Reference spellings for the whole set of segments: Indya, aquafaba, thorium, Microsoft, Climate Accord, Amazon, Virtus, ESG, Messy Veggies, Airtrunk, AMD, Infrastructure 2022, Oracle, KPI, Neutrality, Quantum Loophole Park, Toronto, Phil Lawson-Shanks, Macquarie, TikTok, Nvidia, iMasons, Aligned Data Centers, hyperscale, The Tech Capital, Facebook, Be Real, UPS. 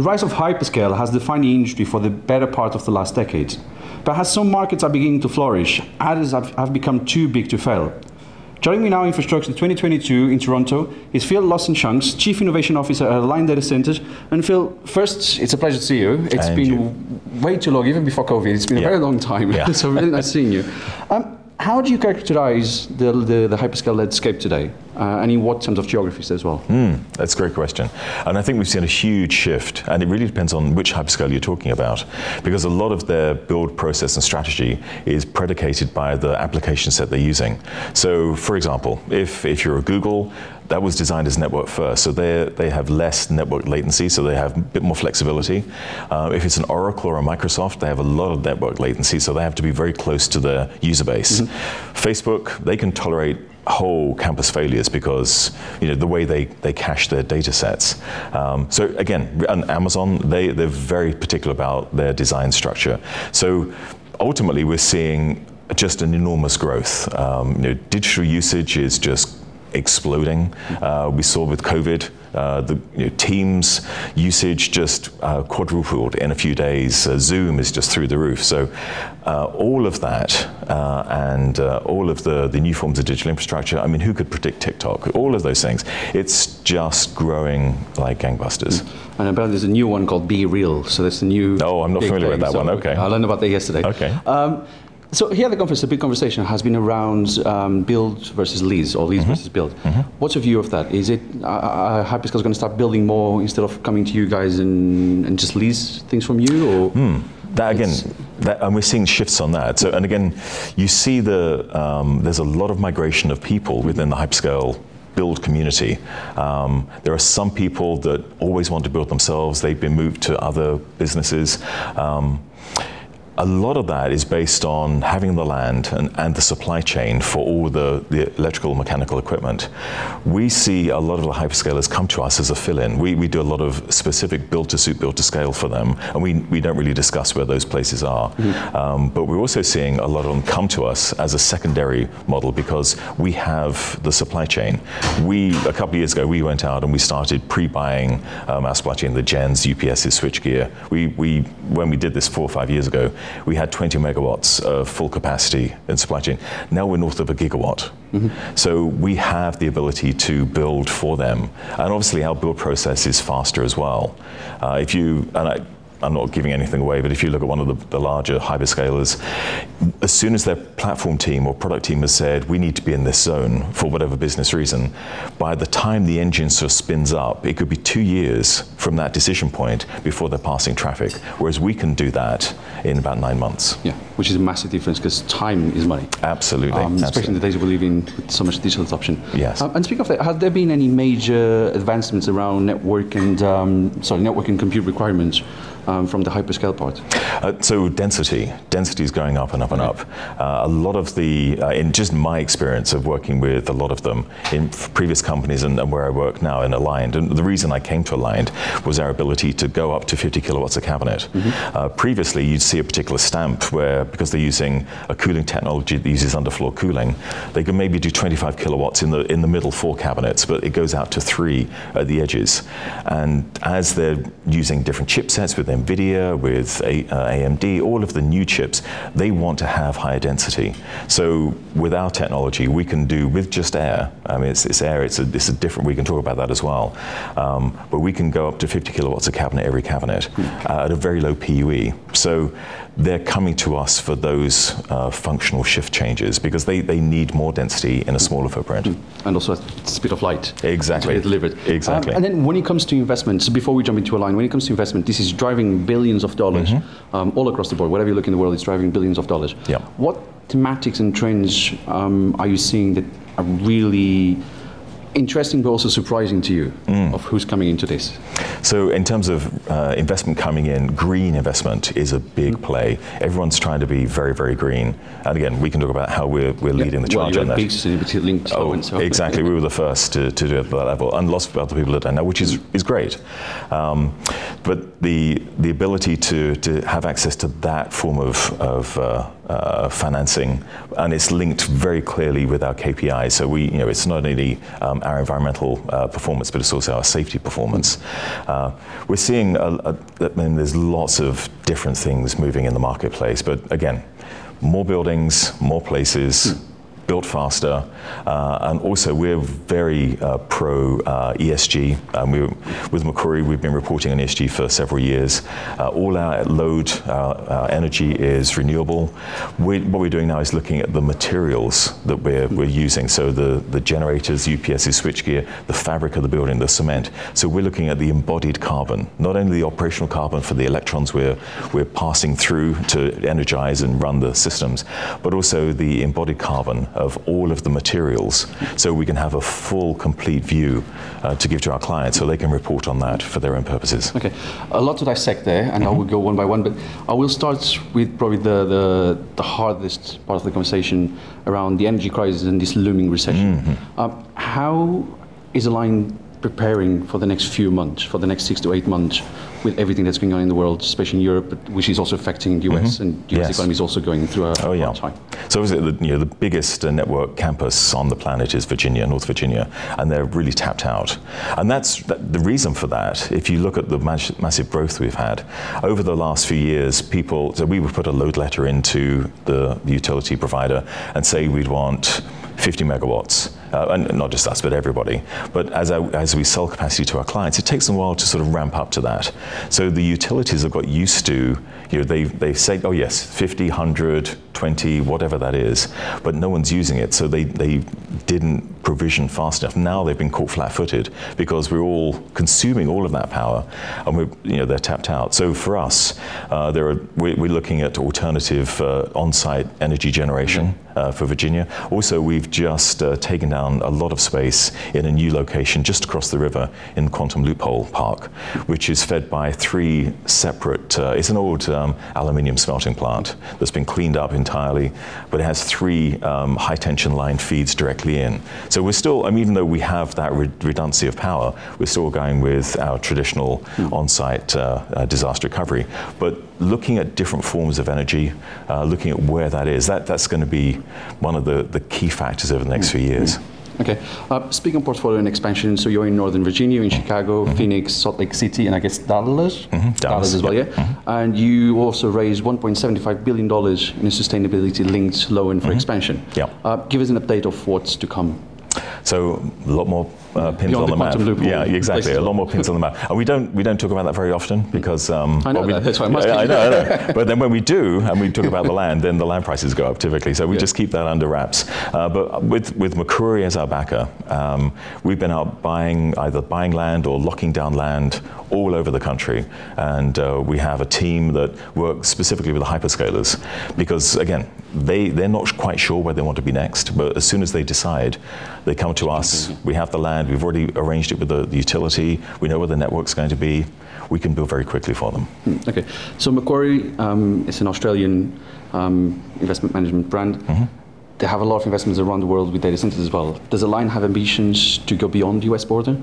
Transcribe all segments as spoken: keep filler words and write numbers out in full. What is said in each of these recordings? The rise of hyperscale has defined the industry for the better part of the last decade. But as some markets are beginning to flourish, others have, have become too big to fail. Joining me now in Infrastructure twenty twenty-two in Toronto is Phil Lawson-Shanks, Chief Innovation Officer at Aligned Data Centers. And Phil, first, it's a pleasure to see you. It's and been you. way too long, even before COVID. It's been yeah. a very long time. Yeah. So really nice seeing you. Um, how do you characterize the, the, the hyperscale landscape today? Uh, and in what terms of geographies as well? Mm, that's a great question. And I think we've seen a huge shift, and it really depends on which hyperscale you're talking about, because a lot of their build process and strategy is predicated by the application set they're using. So for example, if, if you're a Google, that was designed as network first, so they they have less network latency, so they have a bit more flexibility. Uh, if it's an Oracle or a Microsoft, they have a lot of network latency, so they have to be very close to their user base. Mm-hmm. Facebook, they can tolerate whole campus failures because you know the way they, they cache their data sets. Um, so again, and Amazon, they, they're very particular about their design structure. So ultimately we're seeing just an enormous growth. Um, you know, digital usage is just exploding. Uh, we saw with COVID, uh, the you know, Teams usage just uh, quadrupled in a few days. Uh, Zoom is just through the roof. So uh, all of that uh, and uh, all of the, the new forms of digital infrastructure, I mean, who could predict TikTok? All of those things. It's just growing like gangbusters. And apparently there's a new one called Be Real. So that's the new... Oh, I'm not familiar thing. with that so one. Okay. I learned about that yesterday. Okay. Um, So here at the conference, the big conversation has been around um, build versus lease, or lease mm-hmm. versus build. Mm-hmm. What's your view of that? Is it uh, uh, hyperscale going to start building more instead of coming to you guys and, and just lease things from you? Or mm. That again, that, and we're seeing shifts on that. So, and again, you see the um, there's a lot of migration of people within the hyperscale build community. Um, there are some people that always want to build themselves. They've been moved to other businesses. Um, A lot of that is based on having the land and, and the supply chain for all the, the electrical and mechanical equipment. We see a lot of the hyperscalers come to us as a fill-in. We, we do a lot of specific build-to-suit, build-to-scale for them, and we, we don't really discuss where those places are. Mm-hmm. um, but we're also seeing a lot of them come to us as a secondary model because we have the supply chain. We, a couple of years ago, we went out and we started pre-buying um, our supply chain, the gens, U P Ss, switchgear. We, we, when we did this four or five years ago, we had twenty megawatts of full capacity in supply chain. Now we're north of a gigawatt. Mm-hmm. So we have the ability to build for them. And obviously our build process is faster as well. Uh, if you, and I, I'm not giving anything away, but if you look at one of the, the larger hyperscalers, as soon as their platform team or product team has said, we need to be in this zone for whatever business reason, by the time the engine sort of spins up, it could be two years from that decision point before they're passing traffic, whereas we can do that in about nine months. Yeah, which is a massive difference because time is money. Absolutely. Um, especially in the days we live in with so much digital adoption. Yes. Um, and speaking of that, have there been any major advancements around network and, um, sorry, network and compute requirements Um, from the hyperscale part? Uh, so density. Density is going up and up and okay. up. Uh, a lot of the, uh, in just my experience of working with a lot of them in previous companies and, and where I work now in Aligned, and the reason I came to Aligned was our ability to go up to fifty kilowatts a cabinet. Mm-hmm. uh, previously, you'd see a particular stamp where, because they're using a cooling technology that uses underfloor cooling, they can maybe do twenty-five kilowatts in the, in the middle four cabinets, but it goes out to three at the edges. And as they're using different chipsets with Nvidia, with A M D, all of the new chips, they want to have higher density. So with our technology, we can do with just air. I mean, it's, it's air, it's a, it's a different, we can talk about that as well. Um, but we can go up to fifty kilowatts a cabinet, every cabinet, uh, at a very low P U E. So they're coming to us for those uh, functional shift changes because they, they need more density in a smaller footprint. And also at the speed of light. Exactly. To be delivered. Exactly. Um, and then when it comes to investment, so before we jump into Aligned, when it comes to investment, this is driving billions of dollars mm-hmm. um, all across the board. Wherever you look in the world, it's driving billions of dollars. Yep. What thematics and trends um, are you seeing that are really interesting but also surprising to you mm. of who's coming into this? So in terms of uh, investment coming in, green investment is a big mm. play. Everyone's trying to be very, very green. And again, we can talk about how we're, we're yeah. leading the charge well, on that. Big sustainability linked oh, to so exactly. We were the first to, to do it at that level, and lots of other people have done that, which is, is great. Um, but the the ability to, to have access to that form of, of uh, uh, financing, and it's linked very clearly with our K P Is. So we, you know, it's not only um, our environmental uh, performance, but it's also our safety performance. Uh, we're seeing, a, a, I mean, there's lots of different things moving in the marketplace, but again, more buildings, more places, mm. built faster, uh, and also we're very uh, pro uh, E S G. Um, we, with Macquarie, we've been reporting on E S G for several years. Uh, all our load, uh, our energy is renewable. We, what we're doing now is looking at the materials that we're, we're using, so the, the generators, U P S's, switchgear, the fabric of the building, the cement. So we're looking at the embodied carbon, not only the operational carbon for the electrons we're, we're passing through to energize and run the systems, but also the embodied carbon of all of the materials, so we can have a full, complete view uh, to give to our clients, so they can report on that for their own purposes. Okay, a lot to dissect there, and mm-hmm. I will go one by one, but I will start with probably the, the, the hardest part of the conversation around the energy crisis and this looming recession. Mm-hmm. um, how is Aligned preparing for the next few months, for the next six to eight months, with everything that's going on in the world, especially in Europe, but which is also affecting the U S, mm-hmm. and the U S yes. economy is also going through a oh, yeah. hard time. So obviously, the, you know, the biggest uh, network campus on the planet is Virginia, North Virginia, and they're really tapped out. And that's that, the reason for that. If you look at the mas massive growth we've had over the last few years, people, so we would put a load letter into the utility provider and say we'd want fifty megawatts, uh, and not just us, but everybody. But as, I, as we sell capacity to our clients, it takes them a while to sort of ramp up to that. So the utilities have got used to, you know, they've, they've said, oh yes, fifty, one hundred, twenty, whatever that is, but no one's using it, so they, they didn't provision fast enough. Now they've been caught flat-footed because we're all consuming all of that power, and we're, you know, they're tapped out. So for us, uh, there are, we're, we're looking at alternative uh, on-site energy generation uh, for Virginia. Also, we've just uh, taken down a lot of space in a new location just across the river in Quantum Loophole Park, which is fed by three separate, uh, it's an old um, aluminium smelting plant that's been cleaned up entirely, but it has three um, high-tension line feeds directly in. So we're still, I mean, even though we have that re redundancy of power, we're still going with our traditional mm. on-site uh, uh, disaster recovery. But looking at different forms of energy, uh, looking at where that is, that, that's going to be one of the, the key factors over the next mm. few years. Mm. Okay, uh, speaking of portfolio and expansion, so you're in Northern Virginia, in Chicago, mm-hmm. Phoenix, Salt Lake City, and I guess Dallas, mm-hmm. Dallas, Dallas as well, yeah? Mm-hmm. And you also raised one point seven five billion dollars in a sustainability-linked loan for mm-hmm. expansion. Yeah. Uh, give us an update of what's to come. So a lot more uh, pins Beyond on the, the map. Yeah, exactly. A lot more pins on the map, and we don't we don't talk about that very often because um, I know well, we, that. That's why I must. Yeah, I know, I know. But then when we do, and we talk about the land, then the land prices go up typically. So we yeah. just keep that under wraps. Uh, but with with Macquarie as our backer, um, we've been out buying either buying land or locking down land all over the country, and uh, we have a team that works specifically with the hyperscalers because again, they they're not quite sure where they want to be next, but as soon as they decide. They come to us, we have the land, we've already arranged it with the, the utility, we know where the network's going to be, we can build very quickly for them. Okay, so Macquarie um, is an Australian um, investment management brand. Mm-hmm. They have a lot of investments around the world with data centers as well. Does Aligned have ambitions to go beyond the U S border?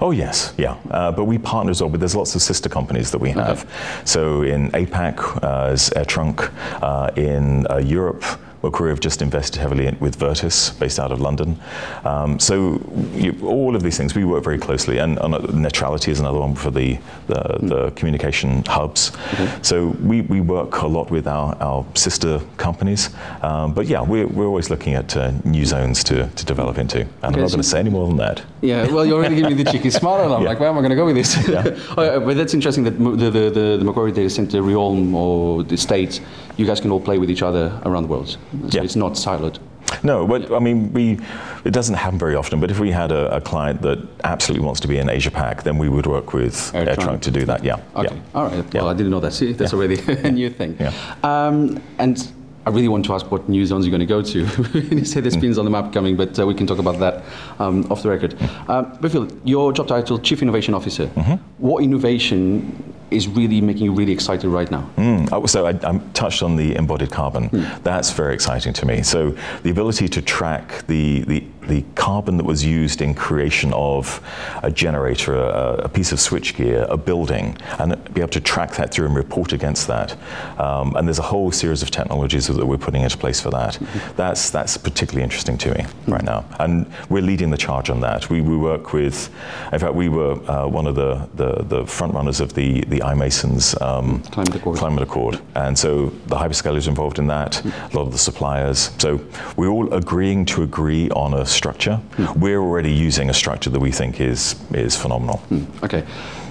Oh yes, yeah. Uh, but we partner as well, but there's lots of sister companies that we have. Okay. So in A PAC, uh, is Airtrunk, uh, in uh, Europe, Macquarie have just invested heavily in, with Virtus, based out of London. Um, so you, all of these things, we work very closely. And, and Neutrality is another one for the, the, mm. the communication hubs. Okay. So we, we work a lot with our, our sister companies. Um, but yeah, we're, we're always looking at uh, new zones to, to develop into. And okay, I'm not so going to say any more than that. Yeah, well, you already giving me the cheeky smile, and I'm yeah. like, where am I going to go with this? Yeah. Oh, but that's interesting that the, the, the, the Macquarie Data Center, Realm, or the States, you guys can all play with each other around the world. So yeah. It's not siloed. No, but I mean, we, it doesn't happen very often, but if we had a, a client that absolutely wants to be in Asia-Pac, then we would work with Airtrunk, Airtrunk to do that, yeah. Okay, yeah. all right. Yeah. Well, I didn't know that. See, that's yeah. already a new thing. Yeah. Um, and I really want to ask what new zones you're going to go to. You say there's pins mm. on the map coming, but uh, we can talk about that um, off the record. Mm. Um, but Phil, your job title, Chief Innovation Officer. Mm-hmm. What innovation is really making you really excited right now? Mm. Oh, so I, I touched on the embodied carbon. Mm. That's very exciting to me. So the ability to track the, the the carbon that was used in creation of a generator, a, a piece of switchgear, a building, and be able to track that through and report against that. Um, and there's a whole series of technologies that we're putting into place for that. Mm-hmm. That's, that's particularly interesting to me mm-hmm. right now. And we're leading the charge on that. We, we work with, in fact, we were uh, one of the, the, the front runners of the, the iMasons um, Climate Accord. Climate Accord. And so the hyperscalers involved in that, mm-hmm. a lot of the suppliers. So we're all agreeing to agree on a structure. Mm. We're already using a structure that we think is, is phenomenal. Mm. Okay.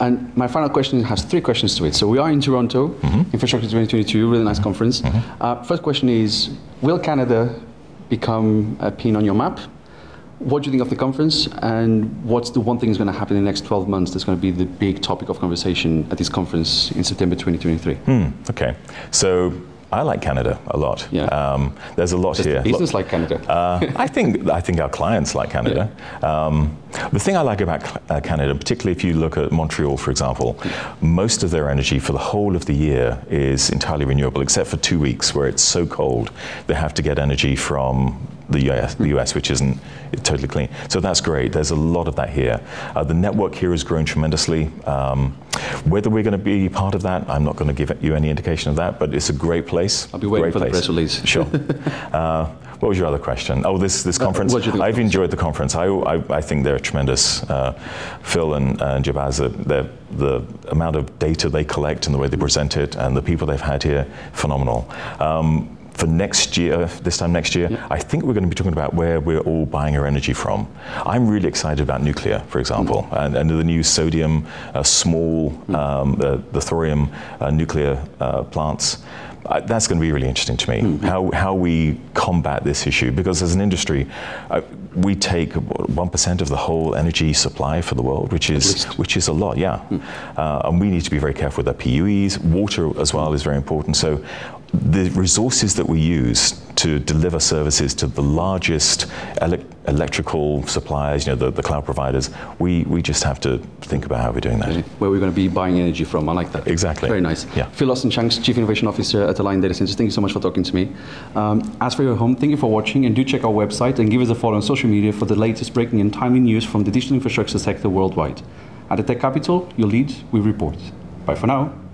And my final question has three questions to it. So we are in Toronto, mm-hmm. Infrastructure twenty twenty-two, really nice conference. Mm-hmm. uh, first question is, will Canada become a pin on your map? What do you think of the conference? And what's the one thing that's going to happen in the next twelve months that's going to be the big topic of conversation at this conference in September twenty twenty-three? Mm. Okay. So I like Canada a lot. Yeah. Um, there's a lot Does here. Business like Canada. uh, I think I think our clients like Canada. Yeah. Um, the thing I like about uh, Canada, particularly if you look at Montreal, for example, yeah. most of their energy for the whole of the year is entirely renewable, except for two weeks where it's so cold they have to get energy from the U S, the U S, which isn't totally clean. So that's great. There's a lot of that here. Uh, the network here has grown tremendously. Um, whether we're going to be part of that, I'm not going to give you any indication of that, but it's a great place. I'll be waiting great for place. the press release. Sure. uh, what was your other question? Oh, this, this conference. Uh, I've the enjoyed the conference. I, I, I think they're tremendous. Uh, Phil and, and Jabaz, the, the amount of data they collect and the way they present it and the people they've had here, phenomenal. Um, For next year, this time next year, yeah. I think we're going to be talking about where we're all buying our energy from. I'm really excited about nuclear, for example, mm. and, and the new sodium, uh, small, mm. um, uh, the thorium uh, nuclear uh, plants. Uh, that's going to be really interesting to me, mm. how, how we combat this issue. Because as an industry, uh, we take one percent of the whole energy supply for the world, which is, which is a lot, yeah. Mm. Uh, and we need to be very careful with our P U Es. Water as well is very important. So the resources that we use to deliver services to the largest ele electrical suppliers, you know, the, the cloud providers, we, we just have to think about how we're doing that. Where we're going to be buying energy from, I like that. Exactly. Very nice. Yeah. Phil Lawson-Shanks, Chief Innovation Officer at Aligned Data Centers, thank you so much for talking to me. Um, as for your home, thank you for watching, and do check our website and give us a follow on social media for the latest breaking and timely news from the digital infrastructure sector worldwide. At the Tech Capital, your lead, we report. Bye for now.